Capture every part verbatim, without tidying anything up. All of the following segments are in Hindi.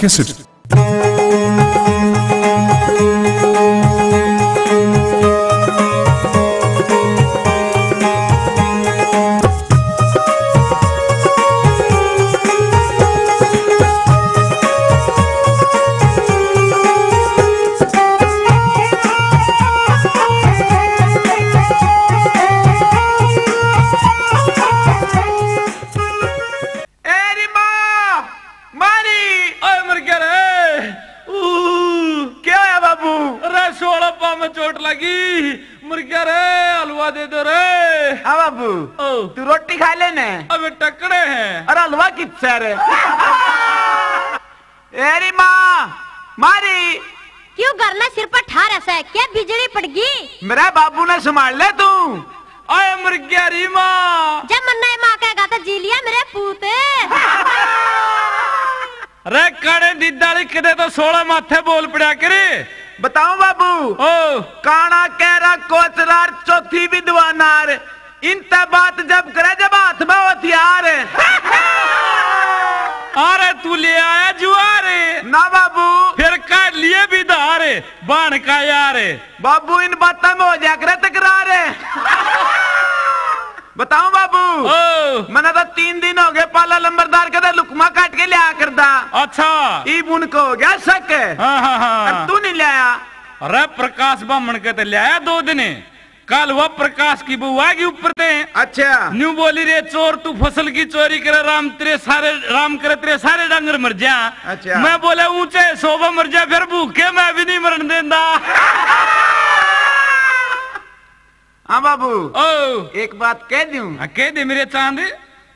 cassette. चोट लगी मुर्गा रे हलवा दे दो रे। हाँ बाबू तू रोटी खा लेने। अबे टकरे हैं और हलवा किससे रे? एरी माँ मारी क्यों करना सिर पर ठार ऐसा है क्या? बिजली पड़ गई। मेरा बाबू ने संभाल ले तू। आये मुर्गा री माँ जब मन्ना है माँ कहेगा तो जी लिया मेरे पूते। अरे कड़े दीदारी किधे तो सोलह माथे बोल पड़ा करे। बताओ बाबू ओ काना कहरा कोचरार चौथी विद्वानार इन तब बात जब करे जब हाथ में हथियार। अरे तू ले आया जुआर ना बाबू फिर का लिए भी धार बाण का यार। बाबू इन बातों में हो जा करे तकरार। बताओ बाबू ओ मैंने तो तीन दिन हो गए पाला लंबरदार के लुकमा काट के लिया करदा। अच्छा ईबुन को हो गया शक। हाँ हाँ हाँ तू नहीं लाया। अरे प्रकाश ब्राह्मण के तो लाया दो दिन कल वह प्रकाश की बुआ की ऊपर थे। अच्छा न्यू बोली रे चोर तू फसल की चोरी करे राम तेरे सारे राम करे तेरे सारे डांगर मर जा। अच्छा मैं बोले ऊंचे शोभा मर जा फिर भूखे मैं भी नहीं मरण देंदा। हाँ बाबू ओ एक बात कह दूं। कह दे मेरे चांद।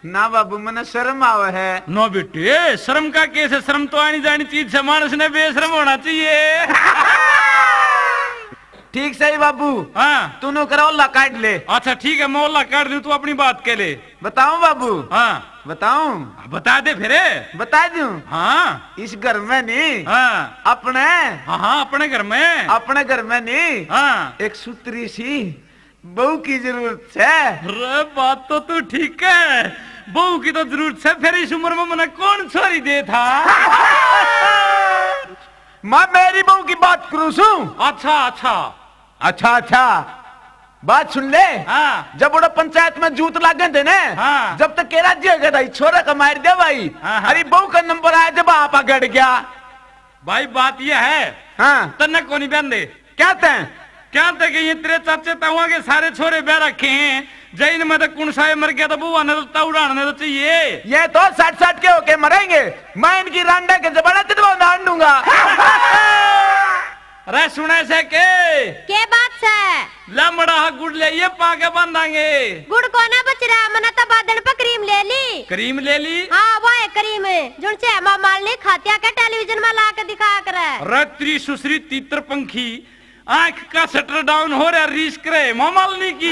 ना बाबू मैंने शर्म आवे है। नो बेटे शर्म का केस है शर्म तो आनी जानी चीज है मानस ने बेशर्म होना चाहिए। ठीक सही बाबू। हाँ तू नो करो ला काट ले। अच्छा ठीक है मोहल्ला काट दू तू अपनी बात के ले। बताऊं बाबू? हाँ बताऊं। बता दे फिर बता दूं। हाँ इस घर में नहीं। हाँ अपने हाँ हाँ अपने घर में अपने घर में नहीं। हाँ एक सूत्री सी बहू की जरूरत है। रे बात तो तू ठीक है बहू की तो जरूरत है फिर इस उम्र में मना कौन छोरी दे था। मैं मेरी बहू की बात करूँ सू। अच्छा अच्छा अच्छा अच्छा बात सुन ले। हाँ जब वो पंचायत में जूत लागे थे ना। हाँ जब तक केरा जिएगा भाई छोरा का मार दे भाई। अरे बहू का नंबर आया जब आप अगड़ गया भाई। बात यह है हाँ तन्ना को नहीं बंदे क्या ते क्या थे कि ये तेरे चाचे ताऊआ के सारे छोरे बह रखे हैं जैन में तो कुण साहे मर गया तो बुआ ने तो उड़ाने तो चाहिए। ये तो साठ साठ के होके मरेंगे मैं इनकी रांडा के जबरदस्ती तो डांड दूंगा। अरे सुने से के के बात से लमड़ा हा गुड़ ले ये पाके बांधांगे। गुड़ को ना बच रहा मना तो बादल पर क्रीम ले ली। क्रीम ले ली? हाँ वो है क्रीम जुनसे माँ मालनी खातिया के टेलीविजन में ला के दिखा कर रात्रि सुश्री तीतर पंखी आँख का शटर डाउन हो रहा रीस करे मामलनी की।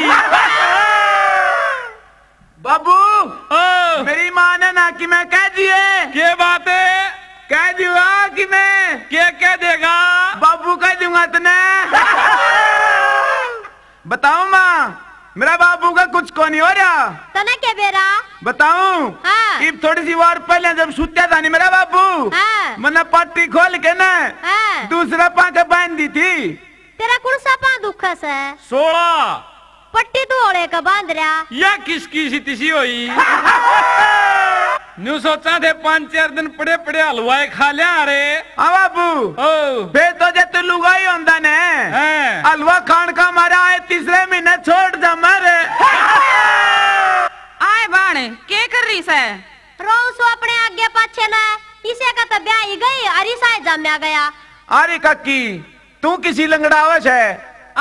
बाबू मेरी माँ ने ना कि मैं कह दिए क्या बात है कह दूंगा कि मैं क्या कह देगा बाबू कह दूंगा तने। बताऊँ माँ मेरा बाबू का कुछ को नहीं हो रहा तने क्या बेरा बताऊँ। हाँ इब थोड़ी सी वार पहले जब सुत्या था नहीं मेरा बाबू। हाँ मैंने पट्टी खोल के ना हाँ दूसरा पांच बांध दी थी। तेरा कुर्सा पांच दुखा से सोड़ा पट्टी तू ओढ़े का बांध रहा या किसकी सी तिसी होई। न्यू सोचा थे पांच चार दिन पड़े पड़े हलवाए खा लिया। अरे हाँ बाबू ओ बे तो जे तू लुगाई होंदा ने हलवा खान का मारा आए तीसरे महीने छोड़ जा मारे। आए बाणे के कर रही से रोज अपने आगे पाछे ना इसे का तो ब्याह ही गई अरे साए जम्या गया। अरे काकी तू किसी लंगड़ावश है।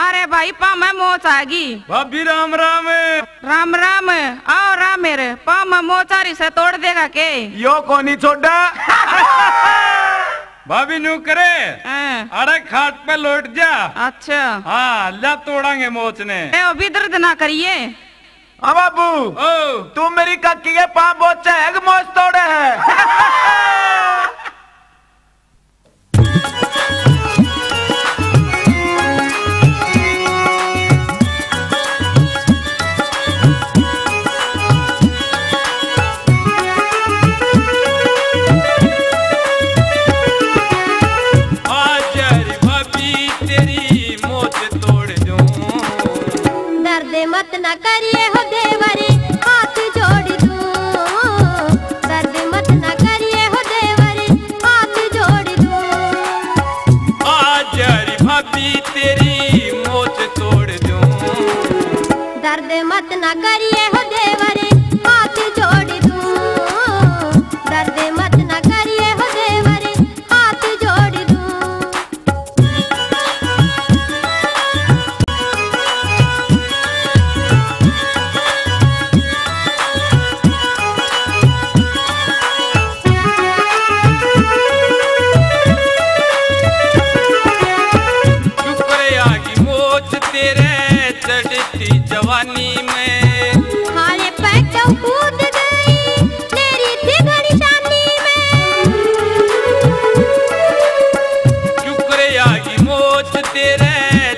अरे भाई पा मैं मोच आगी भाभी राम राम राम राम आओ राम मेरे पा मैं मोचारी से तोड़ देगा के यो कोनी छोड़ा। भाभी न्यू करे अरे खाट पे लौट जा। अच्छा हाँ ला तोड़ांगे मोच ने अभी दर्द ना करिए। हाँ बाबू तू मेरी काकी के पा बोचा है कि मोच तोड़े है। न करिए हो देवरे हाथ जोड़ तू, दर्द मत न करिए हो देवरे हाथ जोड़ तू। आज यारी भाभी तेरी मोच तोड़ दूं, दर्द मत न करिए हो देवरे हाथ जोड़ तू, दर्द मत न करिए हो देवरे हाथ जोड़ तू। जवानी में हाले पैटो कूद गई तेरी थी घड़ी शादी में, चुकरिया की मोच तेरे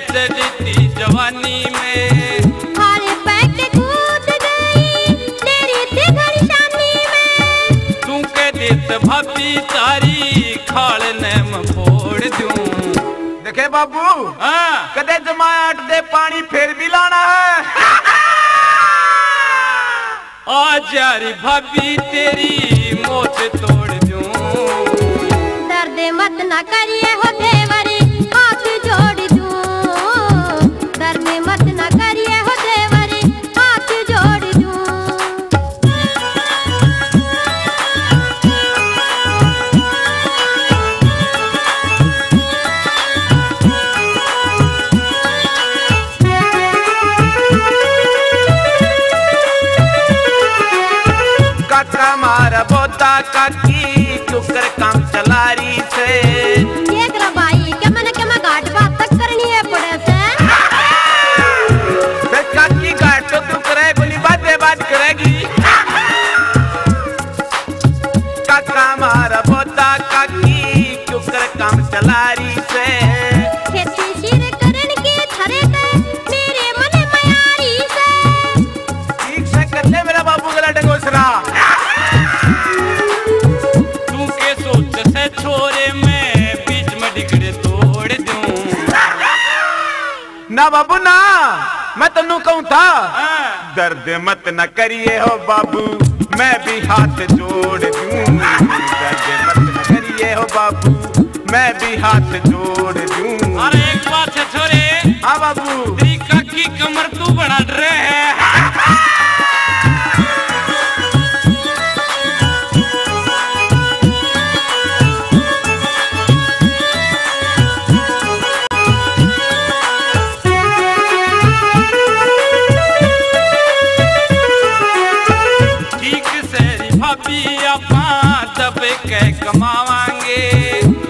चढ़ती जवानी में, हाले पैटो कूद गई तेरी थी घड़ी शादी में। तू कह दे भाभी तारी खाल ने मैं फोड़ दूं। देखे बाबू हाँ कदे जमाया अट दे पानी फिर भी लाना है। आज यारी भाभी तेरी मोच तोड़ दूं, दर्द मत ना करिए हो देवरे हाथ जोड़ दूं, दर्द मत ना करिए हो देवरे हाथ जोड़ बोता काकी चुकर काम चलारी से एक रबाई के मन के मैं घाट बात तक करनी है पड़े से। फिर काकी घाट तो तू करे बोली बातें बात करेगी। काका मारा बोता काकी चुकर काम चलारी से खेती शीर करन के थरे ते मेरे मन मयारी से। ठीक से कर ले मेरा बाबू गला डगोसरा। ना बाबू ना मैं तन्नू कहूं था दर्द मत न करिए हो बाबू मैं भी हाथ जोड़ दूं, दर्द मत न करिए हो बाबू मैं भी हाथ जोड़ दूं। अरे एक बात है छोरे हाँ बाबू तेरी काकी कमर तू बड़ा डरे है। कमावांगे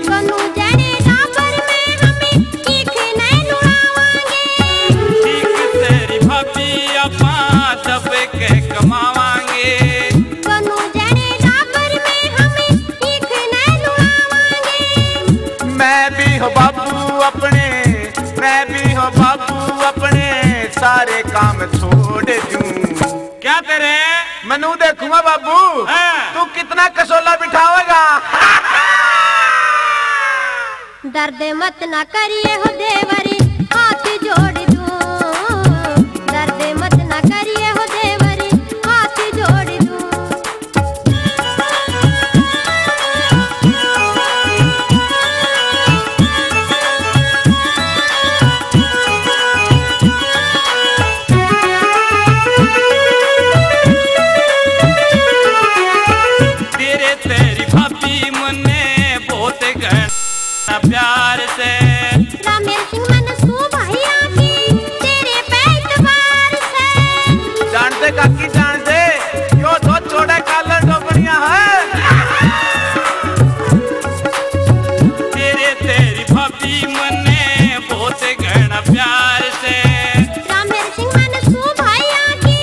सोनू जने डाबर में हमें ठीक नहीं लुड़ावांगे। ठीक तेरी भाभी अपा तब के कमावांगे सोनू जने डाबर में हमें ठीक नहीं लुड़ावांगे। मैं भी हो बाबू अपने मैं भी हो बाबू अपने सारे काम छोड़ दूं। क्या तेरे मनु देखूंगा बाबू तू कितना कसोला बिठावेगा। दर्द मत ना करिए हो देवरे हाथ जोड़ दूं, दर्द मत ना करिए हो देवरे हाथ जोड़ दूं। तेरे तेरी भाभी मने बहुत गहन प्यार से रामेल सिंह मनसू भाई आके तेरे पैतवार से। जानते काकी जानते यो तो छोड़े काला डोबनिया है। तेरे तेरी भाभी मने बहुत गहना प्यार से रामेल सिंह मनसू भाई आके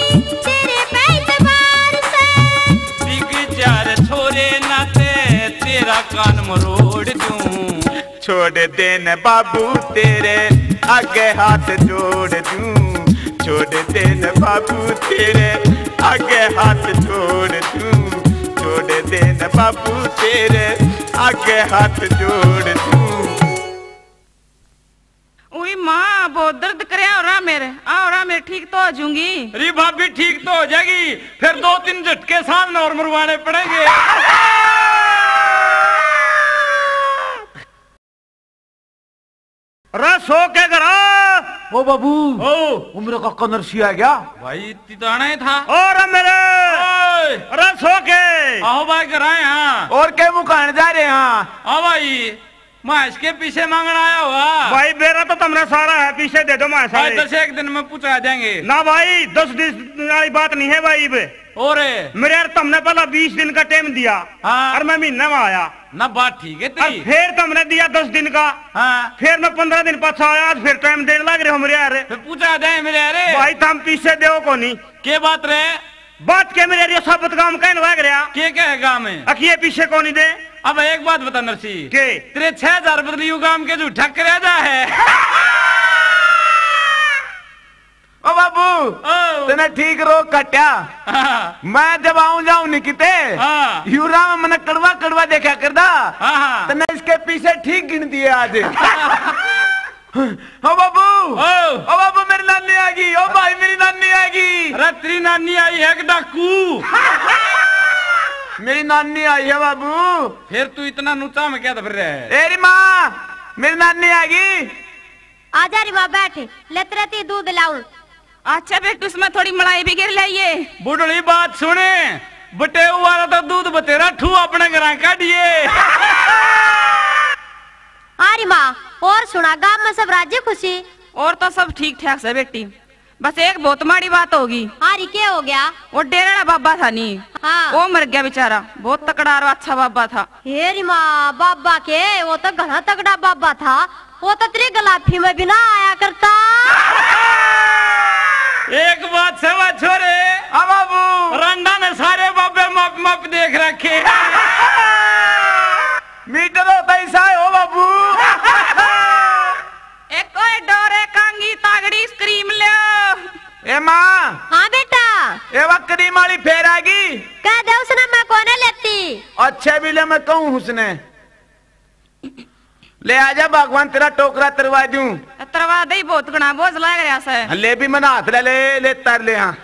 तेरे पैतवार से। बिगजार छोरे नाते तेरा कान मरोड़ दूं, छोड़ देन बाबू तेरे आगे हाथ जोड़ दूं, छोड़ देन बाबू तेरे आगे हाथ जोड़ दूं, छोड़ देन बाबू तेरे आगे हाथ जोड़ दूं। ओए माँ बहुत दर्द करे, आओ रा मेरे, आओ रा मेरे, ठीक तो हो जाऊंगी। अरे भाभी ठीक तो हो जाएगी, फिर दो तीन झटके साल नॉर मरवाने पड़ेंगे। सो के करा ओ बाबू, ओ उम्र का कनरसी आ गया भाई, तिताना ही था। और मेरे अरे सो के आओ भाई कराए हाँ। और के मुकान जा रहे हाँ। आओ भाई मैं इसके पीछे मांगना आया हुआ भाई, मेरा तो तुमने सारा है, पीछे दे दो मैं सारे। दस एक दिन में पूछा जाएंगे ना भाई, दस दिन वाली बात नहीं है भाई। और मेरे यार तुमने पहला बीस दिन का टाइम दिया हाँ। और मैं महीने में आया ना, बात ठीक है तेरी। फिर तुमने दिया दस दिन का हाँ। फिर मैं पंद्रह दिन पाछा आया, फिर टाइम देने लग रहे हो मेरे यार। पूछा जाए मेरे यार भाई, तुम पीछे दे को नहीं के बात रहे, बात के मेरे यार सब काम कहने लग रहा के क्या काम है अखिए पीछे को नहीं दे। अब एक बात बता नरसी के तेरे छह हजार बदली काम के झूठा करेजा है। ओ बाबू तने ठीक रो कट्या हाँ। मैं जब आऊ जाऊ नहीं किते हाँ। यूरा में मैंने कड़वा कड़वा देखा करदा हाँ। तने इसके पीछे ठीक गिन दिए आज। ओ बाबू ओ बाबू मेरी नानी आ गई, ओ भाई मेरी नानी आ गई। अरे तेरी नानी आई है कि डाकू? मेरी नानी आई है बाबू। फिर तू इतना नुचा में क्या दब रहा है? एरी माँ मेरी नानी आ गई। आजा री माँ बैठ, लतरती दूध लाऊं। अच्छा बेटू इसमें थोड़ी मलाई भी गिर लाइए। बुढ़ली बात सुने बटे वाला तो दूध बतेरा ठू अपने घर काटिए। आरी माँ और सुना, गाँव में सब राजी खुशी? और तो सब ठीक ठाक से बेटी, बस एक बहुत माड़ी बात होगी। अरे क्या हो गया? वो डेरा बाबा था नी हाँ। वो मर गया बेचारा, बहुत तकड़ा और अच्छा बाबा था। हेरी माँ बाबा के वो तो घना तकड़ा बाबा था, वो तो तेरी गलाफी में बिना आया करता। एक बात सेवा छोरे बाबू, रंडा ने सारे बाबे माप माप देख रखे। मीटर पैसा हो बाबू। एक डोरे कांगी तागड़ी क्रीम ले। ए माँ हाँ बेटा, ए वक्त क्रीम वाली फेर आ गई। कह दे उसने मैं कोने लेती। अच्छे भी ले मैं कहूँ उसने ले आजा, भगवान तेरा टोकरा तरवा दूं। तरवा दे, बहुत घना बोझ लग रहा है। ले भी मना हाथ ले ले, ले तर ले हाँ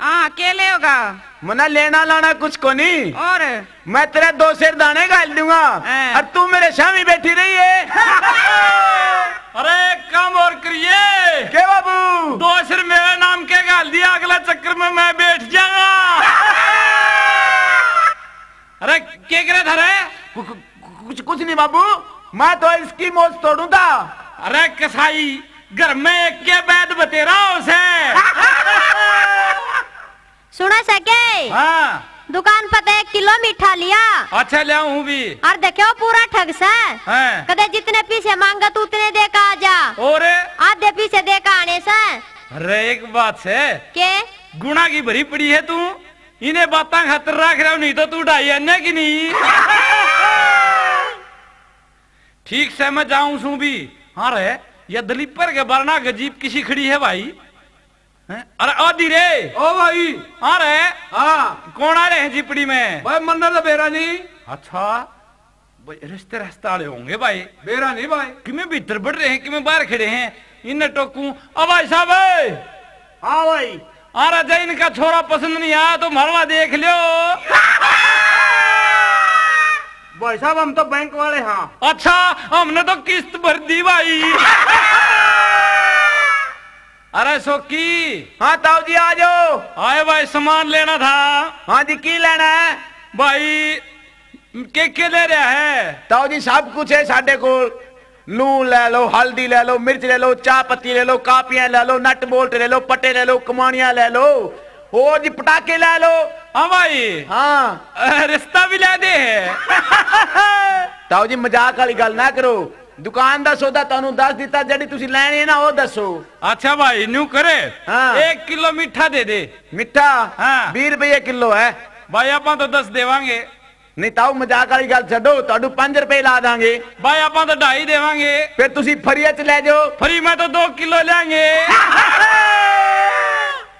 हाँ के ले होगा मना, लेना लाना कुछ को नहीं। और मैं तेरे दो शेर दाने गाल दूंगा और तू मेरे शामी बैठी रही है। अरे काम और करिए के बाबू, दो शेर मेरे नाम के गाल दिया, अगला चक्कर में मैं बैठ जाऊंगा। अरे क्या करे धरे? कुछ कुछ नहीं बाबू, मैं तो इसकी मौज तोड़ूंगा। अरे कसाई घर में एक के बैद बतेरा उसे सुना सके हाँ। दुकान पर एक किलो मीठा लिया। अच्छा ले हूँ भी। और देखो पूरा ठग सा हाँ। कदे जितने पीछे मांगा तू उतने दे का आजा, और आधे पीछे दे का आने से। अरे एक बात से के गुना की भरी पड़ी है तू, इन्हें बातां खातर रख रहा, नहीं तो तू ढाई अन्य की नहीं। ठीक से मैं जाऊँ सू भी हाँ रे, यह दलीपर के बरना गजीब किसी खड़ी है भाई। अरे ओ धीरे ओ भाई आ रहे हाँ। कौन आ रहे हैं जीपड़ी में? भाई मन्ना तो बेरा नहीं। अच्छा भाई रिश्ते रस्ताले होंगे भाई, बेरा नहीं भाई। किमें भीतर बढ़ रहे हैं, किमें बाहर खड़े हैं, इन्हें टोकूं। ओ भाई साहब हाँ भाई आ रहा जाए, इनका छोरा पसंद नहीं आया तो मरवा देख लियो। भाई साहब हम तो बैंक वाले हाँ। अच्छा हमने तो किस्त भर दी भाई। अरे सोकी हाँ ताऊ जी आ जाओ। आए भाई सामान लेना था। हाँ जी की लेना है भाई? के के ले रहा है ताऊ जी? सब कुछ है साढ़े को, लून ले लो, हल्दी ले लो, मिर्च ले लो, चाय पत्ती ले लो, कापियां ले लो, नट बोल्ट ले लो, पटे ले लो, कमानियां ले लो, और जी पटाखे ले लो। हाँ भाई हाँ रिश्ता भी ले दे। ताऊ जी मजाक वाली गल ना करो, दुकान का सौदा तुहानू दस दिता, जड़ी तुसी लैनी ना वो दसो। अच्छा भाई न्यू करे हाँ। एक किलो मीठा दे दे। मीठा हाँ। बीस रुपये किलो है भाई, आप तो दस देवांगे। नहीं ताऊ मजाक वाली गल छड्डो, तुहानू पांच रुपए ला देंगे भाई, आप तो ढाई देवांगे। फिर तुसी फरिया च ले जाओ। फरी में तो दो किलो लेंगे।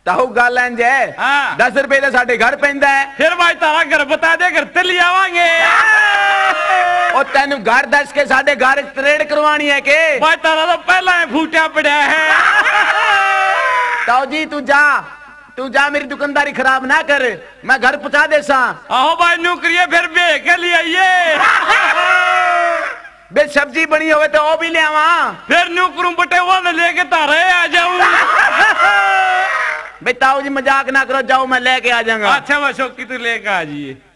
ताऊ गल इंज है हाँ। दस रुपये तो साडे घर पैंदा है, फिर भाई तारा घर बता दे, घर ते ले आवांगे। और तेन गारदास के साथ गार ट्रेड करवानी है के भाई तारा तो पहला ही फूटा पड़ा है। ताऊ जी तू जा तू जा मेरी दुकानदारी खराब ना कर, मैं घर पहुंचा दे सा। आओ भाई नौकरी फिर बे के लिए बे सब्जी बनी हो तो वो भी ले आवा फिर नौकरू बटे वो लेके तारे आ जाऊ। बताओ जी मजाक ना करो, जाओ मैं लेके आ जाऊंगा। अच्छा भाई शौकी तू लेके आ जाइए।